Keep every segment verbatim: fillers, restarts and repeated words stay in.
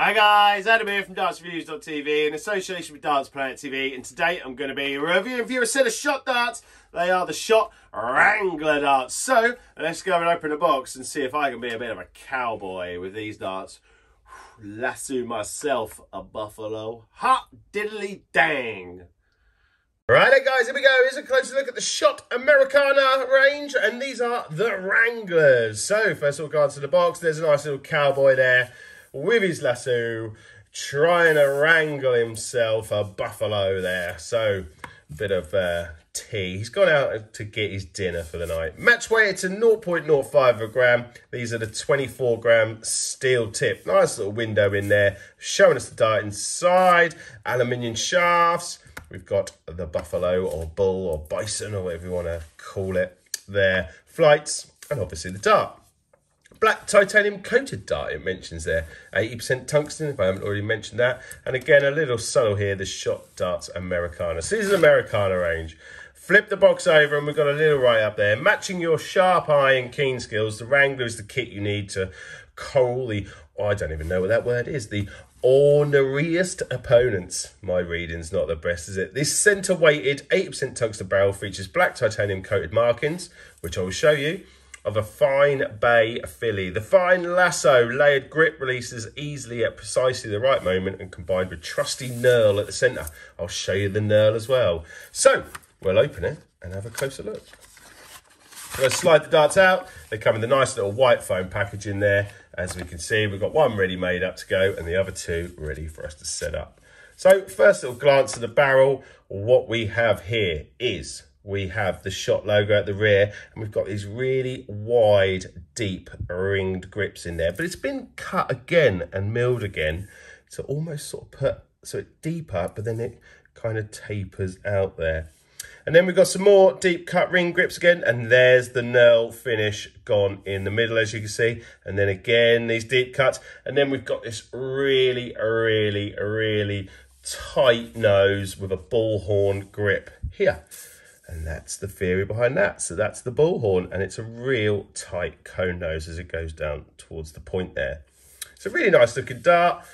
Hi guys, Adam here from darts reviews dot t v in association with Dance Planet T V, and today I'm going to be reviewing for you a set of shot darts. They are the Shot Wrangler darts. So let's go and open the box and see if I can be a bit of a cowboy with these darts. Lasso myself a buffalo. Hot diddly dang. Righto guys, here we go. Here's a closer look at the Shot Americana range, and these are the Wranglers. So first of all, go into the box. There's a nice little cowboy there with his lasso, trying to wrangle himself a buffalo there. So, a bit of uh, tea. He's gone out to get his dinner for the night. Match weighted to zero point zero five of a gram. These are the twenty-four gram steel tip. Nice little window in there, showing us the dart inside. Aluminium shafts. We've got the buffalo or bull or bison or whatever you want to call it there. Flights, and obviously the dart. Black titanium coated dart, it mentions there. eighty percent tungsten, if I haven't already mentioned that. And again, a little subtle here, the Shot Darts Americana. So this is Americana range. Flip the box over and we've got a little right up there. Matching your sharp eye and keen skills, the Wrangler is the kit you need to coral the, oh, I don't even know what that word is, the orneriest opponents. My reading's not the best, is it? This centre-weighted eighty percent tungsten barrel features black titanium coated markings, which I will show you, of a fine bay filly. The fine lasso layered grip releases easily at precisely the right moment, and combined with trusty knurl at the centre. I'll show you the knurl as well. So we'll open it and have a closer look. I'm going to slide the darts out. They come in the nice little white foam package in there. As we can see, we've got one ready made up to go and the other two ready for us to set up. So first little glance at the barrel. What we have here is we have the Shot logo at the rear, and we've got these really wide, deep ringed grips in there. But it's been cut again and milled again to almost sort of put, so it's deeper, but then it kind of tapers out there. And then we've got some more deep cut ring grips again, and there's the knurl finish gone in the middle, as you can see. And then again, these deep cuts. And then we've got this really, really, really tight nose with a bullhorn grip here. And that's the theory behind that. So that's the bullhorn, and it's a real tight cone nose as it goes down towards the point there. It's a really nice looking dart.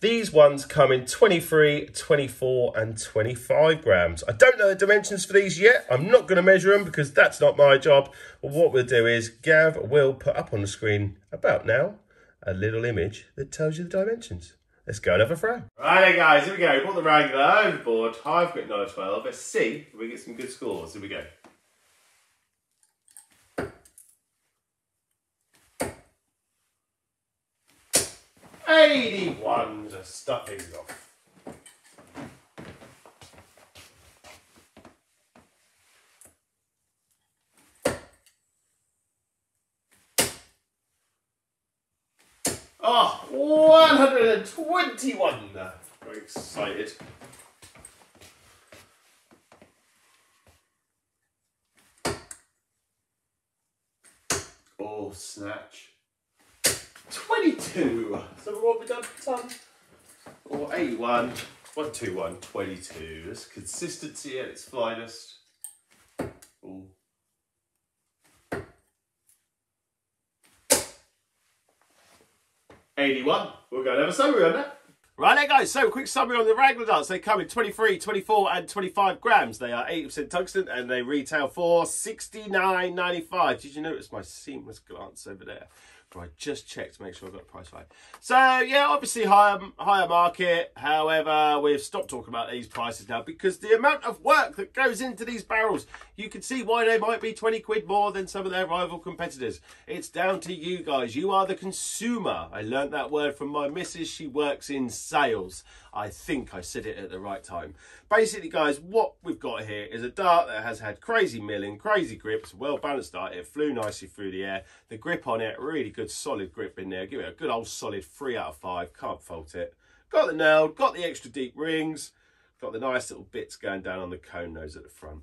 These ones come in twenty-three, twenty-four and twenty-five grams. I don't know the dimensions for these yet. I'm not going to measure them because that's not my job. What we'll do is Gav will put up on the screen about now a little image that tells you the dimensions. Let's go and have a throw. Right guys, here we go. Bought the Wrangler overboard. I've got another twelve. Let's see if we get some good scores. Here we go. eighty-one to start things off. Ah, oh, one hundred twenty-one. Very excited. Oh, snatch. twenty-two. So what we've done for a ton. Or oh, eighty-one. one twenty-one, twenty-two. That's consistency at its finest. Oh. eighty-one. We'll go and have a summary on that. Right there guys, so a quick summary on the Wrangler darts. They come in twenty-three, twenty-four and twenty-five grams. They are eighty percent tungsten and they retail for sixty-nine ninety-five. Did you notice my seamless glance over there? I just checked to make sure I got the price right. So yeah, obviously higher, higher market. However, we've stopped talking about these prices now because the amount of work that goes into these barrels, you can see why they might be twenty quid more than some of their rival competitors. It's down to you guys. You are the consumer. I learned that word from my missus. She works in sales. I think I said it at the right time. Basically guys, what we've got here is a dart that has had crazy milling, crazy grips, well balanced dart. It flew nicely through the air. The grip on it, really good solid grip in there. Give it a good old solid three out of five. Can't fault it. Got the nail, got the extra deep rings, got the nice little bits going down on the cone nose at the front.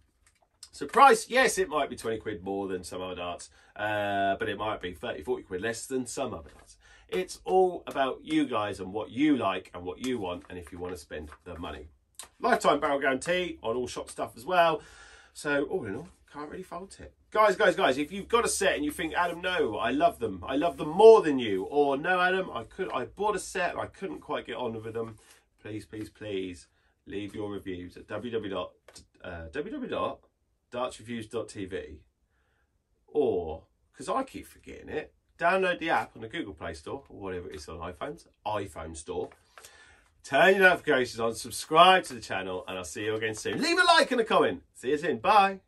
So price, yes, it might be twenty quid more than some other darts, uh, but it might be thirty, forty quid less than some other darts. It's all about you guys and what you like and what you want, and if you want to spend the money. Lifetime barrel guarantee on all shop stuff as well. So all in all, Can't really fault it. Guys, guys, guys, if you've got a set and you think, Adam, no, I love them. I love them more than you. Or, no, Adam, I could, I bought a set. I couldn't quite get on with them. Please, please, please leave your reviews at w w w dot darts reviews dot t v. Or, because I keep forgetting it, download the app on the Google Play Store, or whatever it is on iPhones, iPhone Store. Turn your notifications on, subscribe to the channel, and I'll see you again soon. Leave a like and a comment. See you soon. Bye.